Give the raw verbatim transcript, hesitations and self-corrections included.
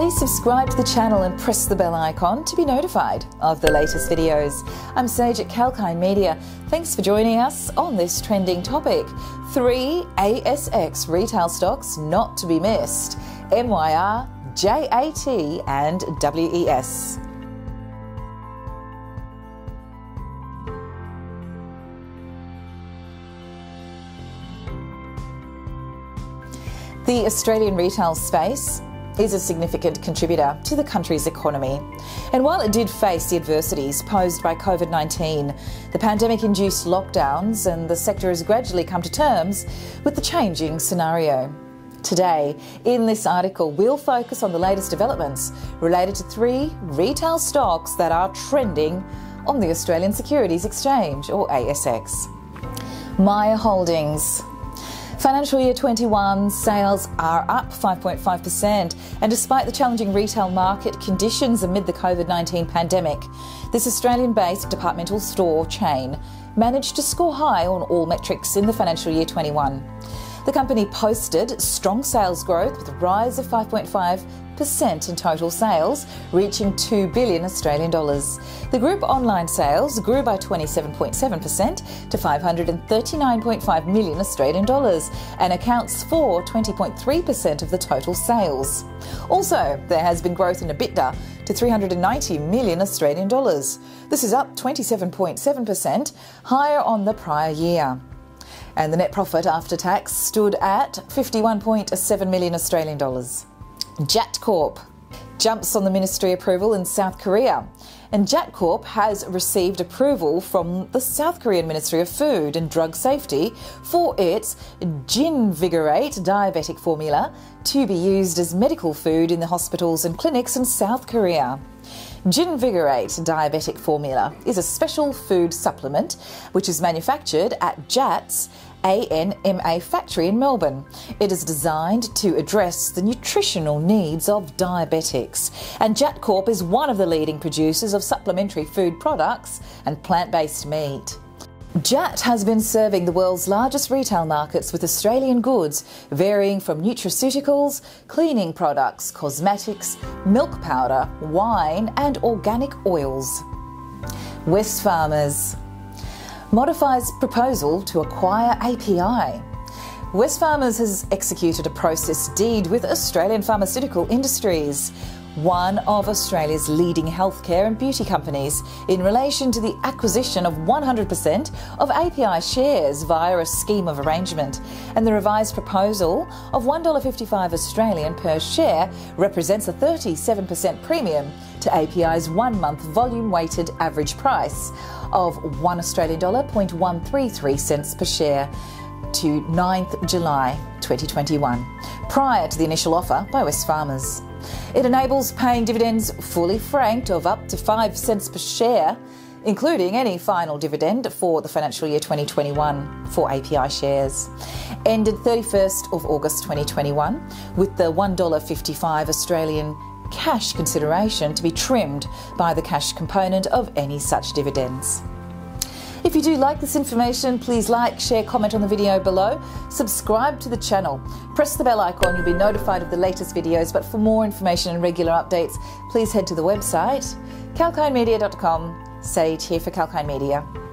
Please subscribe to the channel and press the bell icon to be notified of the latest videos. I'm Sage at Kalkine Media. Thanks for joining us on this trending topic. Three A S X retail stocks not to be missed: M Y R, J A T and W E S. The Australian retail space is a significant contributor to the country's economy. And while it did face the adversities posed by COVID nineteen, the pandemic-induced lockdowns, and the sector has gradually come to terms with the changing scenario. Today, in this article, we'll focus on the latest developments related to three retail stocks that are trending on the Australian Securities Exchange, or A S X. Myer Holdings. Financial year twenty-one sales are up five point five percent, and despite the challenging retail market conditions amid the COVID nineteen pandemic, this Australian-based departmental store chain managed to score high on all metrics in the financial year twenty-one. The company posted strong sales growth with a rise of five point five percent in total sales, reaching two billion Australian dollars. The group online sales grew by twenty-seven point seven percent to five hundred thirty-nine point five million Australian dollars and accounts for twenty point three percent of the total sales. Also, there has been growth in EBITDA to three hundred ninety million Australian dollars. This is up twenty-seven point seven percent higher on the prior year. And the net profit after tax stood at fifty-one point seven million Australian dollars. Jatcorp jumps on the ministry approval in South Korea, and Jatcorp has received approval from the South Korean Ministry of Food and Drug Safety for its Ginvigorate Diabetic Formula to be used as medical food in the hospitals and clinics in South Korea. Ginvigorate Diabetic Formula is a special food supplement which is manufactured at J A T's A N M A factory in Melbourne. It is designed to address the nutritional needs of diabetics, and Jatcorp is one of the leading producers of supplementary food products and plant-based meat. J A T has been serving the world's largest retail markets with Australian goods varying from nutraceuticals, cleaning products, cosmetics, milk powder, wine and organic oils. Wesfarmers modifies proposal to acquire A P I. Wesfarmers has executed a process deed with Australian Pharmaceutical Industries, one of Australia's leading healthcare and beauty companies, in relation to the acquisition of one hundred percent of A P I shares via a scheme of arrangement, and the revised proposal of one dollar fifty-five Australian per share represents a thirty-seven percent premium to A P I's one-month volume-weighted average price of one Australian dollar point one three three cents per share to ninth July twenty twenty-one, prior to the initial offer by Wesfarmers. It enables paying dividends fully franked of up to five cents per share, including any final dividend for the financial year twenty twenty-one for A P I shares. Ended thirty-first of August twenty twenty-one, with the one dollar fifty-five Australian cash consideration to be trimmed by the cash component of any such dividends. If you do like this information, please like, share, comment on the video below, subscribe to the channel, press the bell icon, you'll be notified of the latest videos. But for more information and regular updates, please head to the website, kalkine media dot com. Sage here for Kalkine Media.